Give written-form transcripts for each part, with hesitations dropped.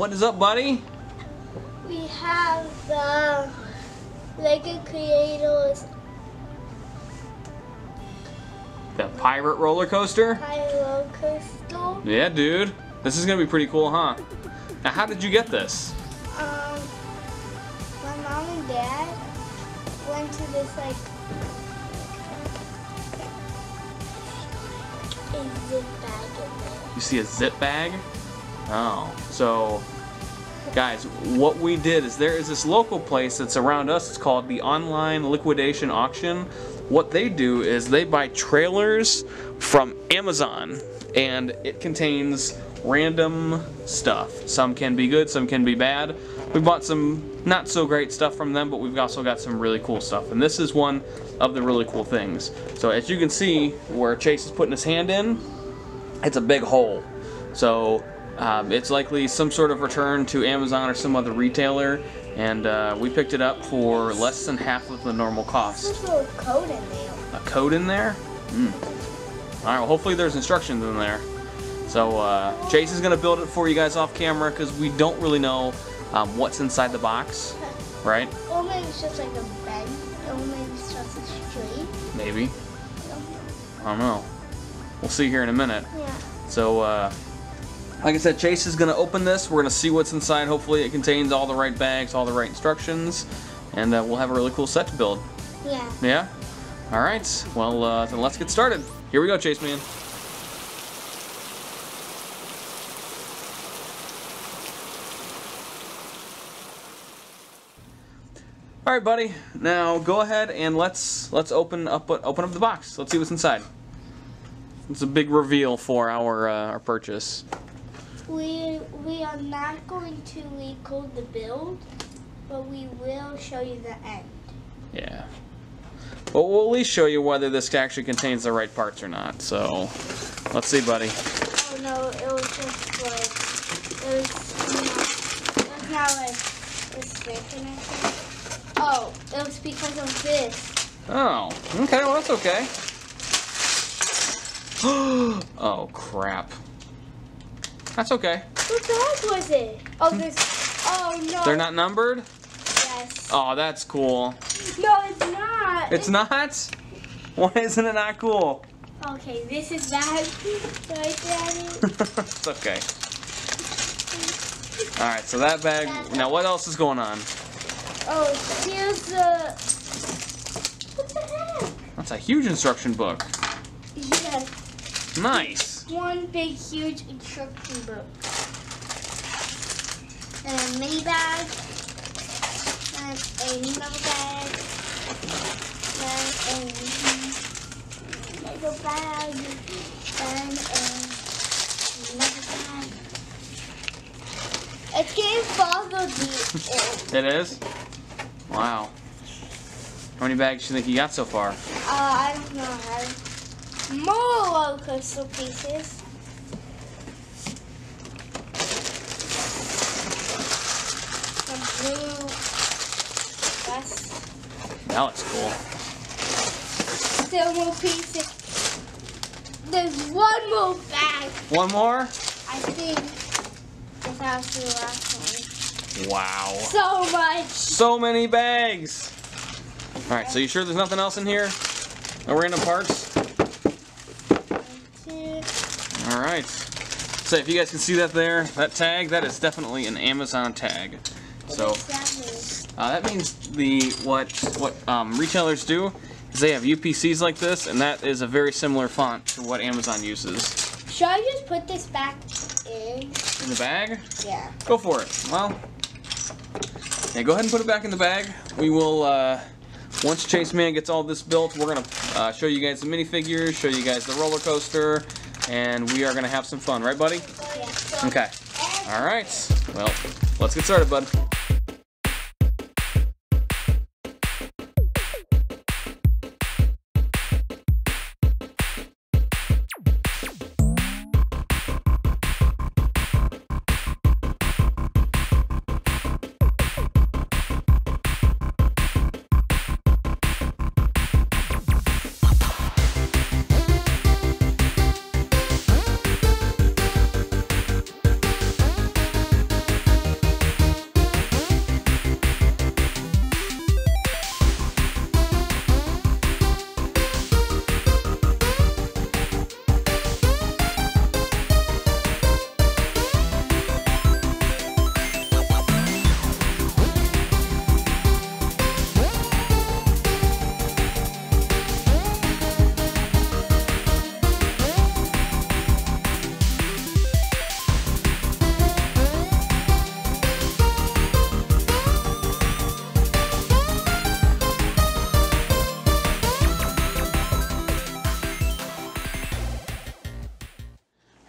What is up, buddy? We have the Lego Creators The Pirate Roller Coaster? Pirate Roller Coaster. Yeah, dude. This is gonna be pretty cool, huh? Now, how did you get this? My mom and dad went to this a zip bag in there. You see a zip bag? Oh, so guys, what we did is there is this local place that's around us. It's called the Online Liquidation Auction. What they do is they buy trailers from Amazon, and it contains random stuff. Some can be good, some can be bad. We bought some not so great stuff from them, but we've also got some really cool stuff, and this is one of the really cool things. So as you can see where Chase is putting his hand in, it's a big hole. So it's likely some sort of return to Amazon or some other retailer, and we picked it up for less than half of the normal cost. There's a code in there. A code in there? All right, well, hopefully there's instructions in there. So Chase is going to build it for you guys off camera because we don't really know what's inside the box, right? Or maybe it's just like a bed, or maybe it's just a street. Maybe. I don't know. We'll see here in a minute. Yeah. So like I said, Chase is going to open this. We're going to see what's inside. Hopefully it contains all the right bags, all the right instructions, and we'll have a really cool set to build. Yeah. Yeah? All right. Well, then let's get started. Here we go, Chase man. All right, buddy. Now go ahead and let's open up the box. Let's see what's inside. It's a big reveal for our purchase. We are not going to record the build, but we will show you the end. Yeah. Well, we'll at least show you whether this actually contains the right parts or not. So, let's see, buddy. Oh no! It was just like it was not like this big connection. Oh, it was because of this. Oh, okay, well that's okay. Oh crap. That's okay. What the heck was it? Oh, there's, oh no. They're not numbered? Yes. Oh, that's cool. No, it's not. It's not? Why isn't it not cool? Okay, this is bad. Sorry, Daddy. It's okay. All right, so that bag, now what else is going on? Oh, here's the... What the heck? That's a huge instruction book. Yes. Nice. One big, huge instruction book. And a mini bag. And a Lego bag. And a Lego bag. And a Lego bag. It's getting follow the end. It is? Wow. How many bags do you think you got so far? I don't know. More roller coaster pieces. Some blue vest. That looks cool. Still more pieces. There's one more bag. One more? I think it's actually the last one. Wow. So much. So many bags. All right, so you sure there's nothing else in here? No random parts? All right. So if you guys can see that there, that tag, that is definitely an Amazon tag. So that means the what retailers do is they have UPCs like this, and that is a very similar font to what Amazon uses. Should I just put this back in? In the bag? Yeah. Go for it. Well, yeah, go ahead and put it back in the bag. We will, once Chase Man gets all this built, we're going to show you guys the minifigures, show you guys the roller coaster, and we are going to have some fun. Right, buddy? Yeah. Okay. All right. Well, let's get started, bud.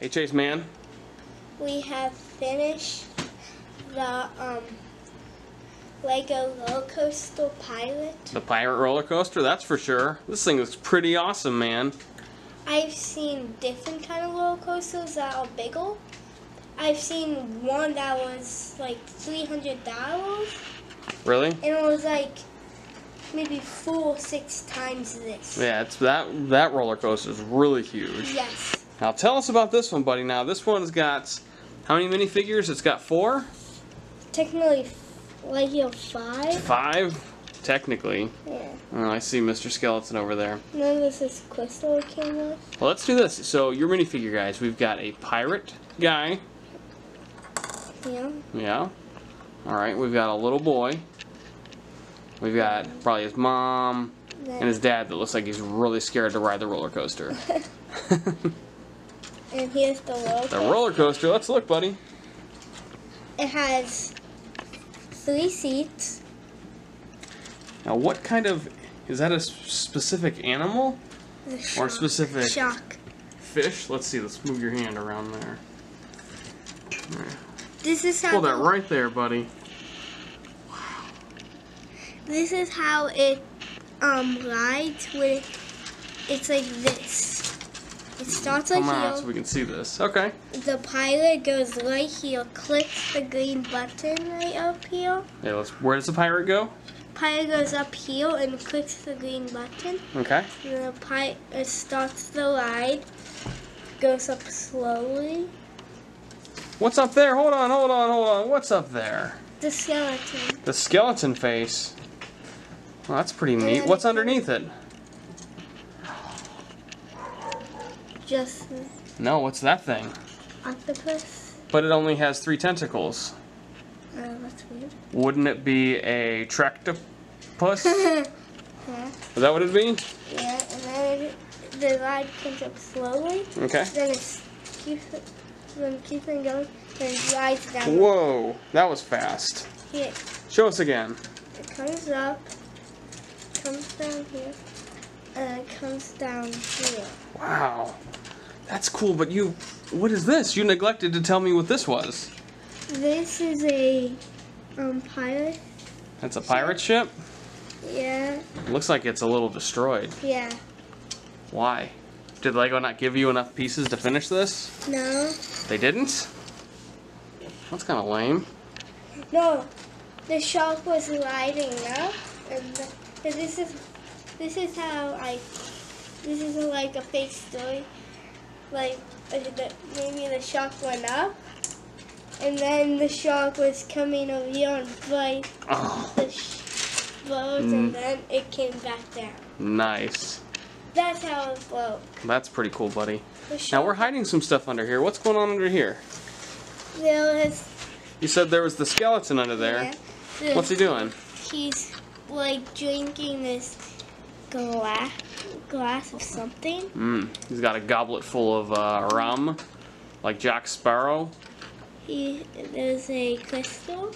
Hey, Chase Man. We have finished the Lego Roller Coaster Pirate. The Pirate Roller Coaster, that's for sure. This thing looks pretty awesome, man. I've seen different kind of roller coasters that are bigger. I've seen one that was like $300. Really? And it was like maybe 4 or 6 times this. Yeah, it's that roller coaster is really huge. Yes. Now tell us about this one, buddy. Now this one's got how many minifigures? It's got 4. Technically, like you have 5. 5, technically. Yeah. Oh, I see Mr. Skeleton over there. And then this is Crystal camera. Well, let's do this. So your minifigure guys, we've got a pirate guy. Yeah. Yeah. All right. We've got a little boy. We've got probably his mom and his dad that looks like he's really scared to ride the roller coaster. And here's the roller coaster. The roller coaster. Let's look, buddy. It has 3 seats. Now, what kind of... Is that a specific animal? Or a specific... Shark. Fish? Let's see. Let's move your hand around there. All right. This is how... Hold that right there, buddy. This is how it rides when it's like this. It starts like here. So we can see this. Okay. The pirate goes right here, clicks the green button right up here. Yeah, where does the pirate go? Pirate goes up here and clicks the green button. Okay. And then the pirate starts the ride. Goes up slowly. What's up there? Hold on, hold on, hold on. What's up there? The skeleton. The skeleton face. Well, that's pretty neat. What's underneath it? Just... No, what's that thing? Octopus. But it only has 3 tentacles. Oh, that's weird. Wouldn't it be a tractopus? Yeah. Is that what it'd be? Yeah, and then the ride comes up slowly. Okay. Then it keeps on going, then it rides down. Whoa, that was fast. Here. Show us again. It comes up. Comes down here, and it comes down here. Wow, that's cool. But you, what is this? You neglected to tell me what this was. This is a pirate. That's a pirate ship? Yeah. Looks like it's a little destroyed. Yeah. Why? Did Lego not give you enough pieces to finish this? No. They didn't? That's kind of lame. No, the shark was riding up, and this is like a fake story. Like maybe the shark went up, and then the shark was coming over here and bite the boat, and then it came back down. Nice. That's how it broke. That's pretty cool, buddy. Now we're hiding some stuff under here. What's going on under here? You said there was the skeleton under there. Yeah. What's he doing? He's like drinking this glass of something. He's got a goblet full of rum, like Jack Sparrow. There's a crystal,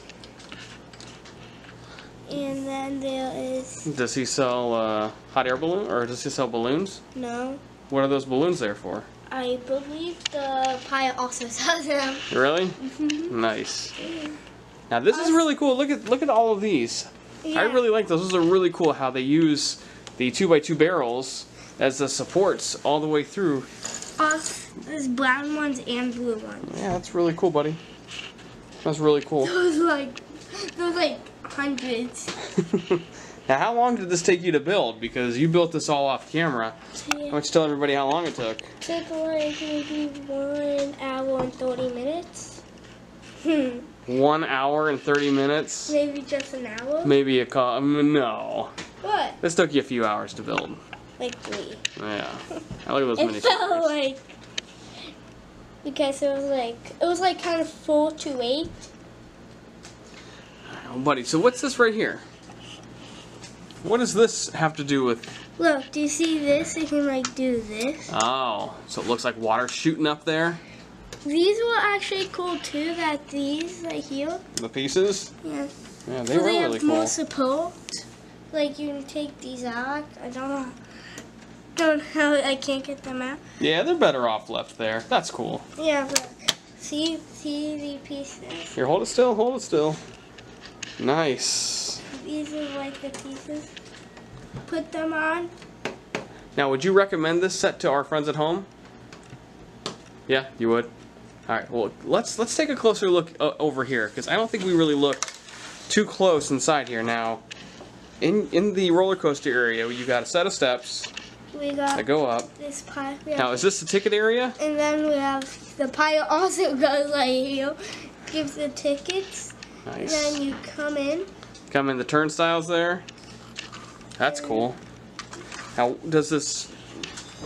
and then there is... Does he sell hot air balloon, or does he sell balloons? No. What are those balloons there for? I believe the pirate also sells them. Really? Nice. Now this is really cool. Look at all of these. Yeah. I really like those. Those are really cool how they use the 2x2 barrels as the supports all the way through. There's brown ones and blue ones. Yeah, that's really cool, buddy. That's really cool. Those like hundreds. Now, how long did this take you to build? Because you built this all off camera. Yeah. Why don't you tell everybody how long it took? It took like maybe 1 hour and 30 minutes. 1 hour and 30 minutes? Maybe just an hour? Maybe a call. No. What? This took you a few hours to build. Like 3. Yeah. I look at those miniatures. It felt like... Because it was like kind of 4 to 8. Oh, buddy, so what's this right here? What does this have to do with... Look, do you see this? You can like do this. Oh, so it looks like water shooting up there? These were actually cool too, that these right here. The pieces? Yeah. Yeah, they were really cool. They have more support. Like you can take these out. I don't know. don't know. I can't get them out. Yeah, they're better off left there. That's cool. Yeah, look. See the pieces? Here, hold it still. Hold it still. Nice. These are like the pieces. Put them on. Now, would you recommend this set to our friends at home? Yeah, you would. All right. Well, let's take a closer look over here, because I don't think we really looked too close inside here. Now, in the roller coaster area, you got a set of steps. We got that go up. This pile. Now, is this the ticket area? And then we have the pile also goes like here, gives the tickets. Nice. And then you come in. Come in the turnstiles there. That's cool. Now, does this?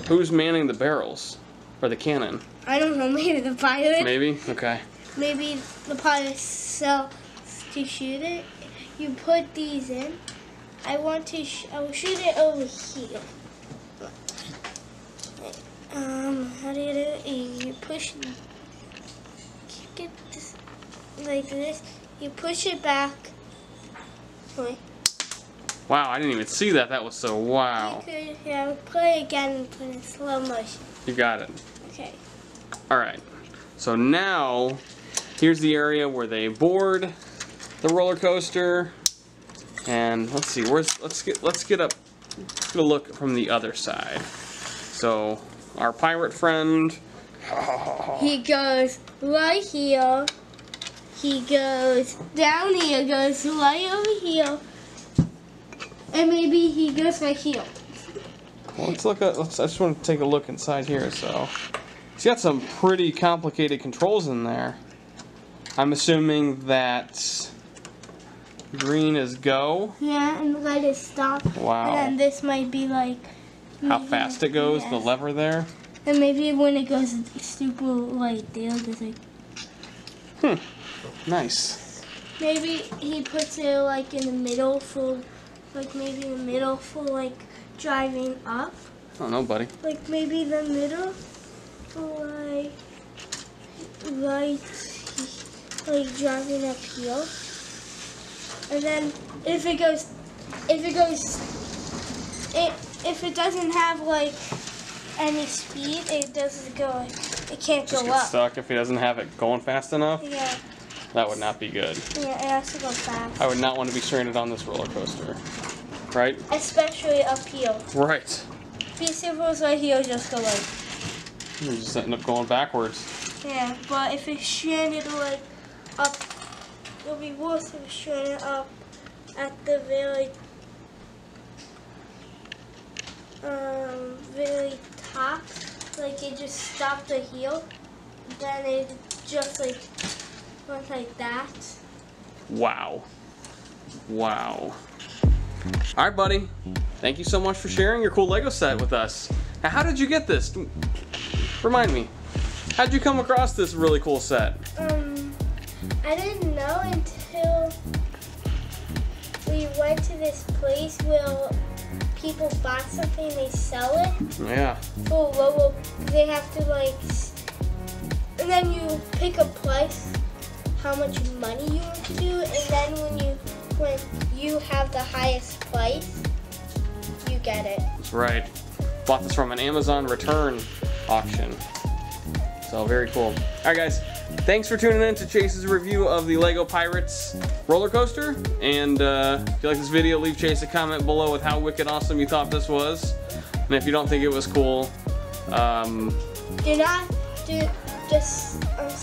Who's manning the barrels or the cannon? I don't know. Maybe the pilot. Maybe. Okay. Maybe the pilot sells to shoot it. You put these in. I will shoot it over here. How do you do it? You push. Get this like this. You push it back. Wait. Wow, I didn't even see that. That was so wow. You could, yeah, play again and put it in slow motion. You got it. Okay. Alright. So now, here's the area where they board the roller coaster. And let's see, let's get a look from the other side. So our pirate friend. He goes right here. He goes down here, goes right over here. And maybe he goes right here. Well, let's look at. I just want to take a look inside here. So, he's got some pretty complicated controls in there. I'm assuming that green is go. Yeah, and red is stop. Wow. And then this might be like how fast it goes. Yes. The lever there. And maybe when it goes super light, the other's like. Nice. Maybe he puts it like in the middle for. Like maybe the middle for like driving up. I don't know, buddy. Like maybe the middle for like driving up here. And then if it doesn't have like any speed, it doesn't go. It can't go up. Just get stuck if it doesn't have it going fast enough. Yeah. That would not be good. Yeah, it has to go fast. I would not want to be stranded on this roller coaster. Right? Especially up here. Right. These circles right here just go like. You just end up going backwards. Yeah, but if it's stranded like up, it'll be worse if it's stranded up at the very top. Like it just stopped the heel, then it just like. Like that. Wow. Wow. Alright, buddy. Thank you so much for sharing your cool Lego set with us. Now, how did you get this? Remind me. How'd you come across this really cool set? I didn't know until we went to this place where people bought something and they sell it. Yeah. For low, they have to like, and then you pick a price. How much money you would do, and then when you have the highest price, you get it. That's right. Bought this from an Amazon return auction. So very cool. Alright guys, thanks for tuning in to Chase's review of the Lego Pirates roller coaster. And if you like this video, leave Chase a comment below with how wicked awesome you thought this was. And if you don't think it was cool,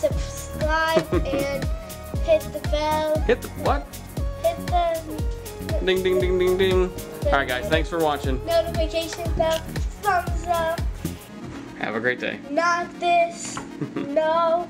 subscribe and hit the bell. Hit the what? Hit the ding ding ding ding ding. Alright guys, thanks for watching. Notification bell, thumbs up. Have a great day. Not this. No.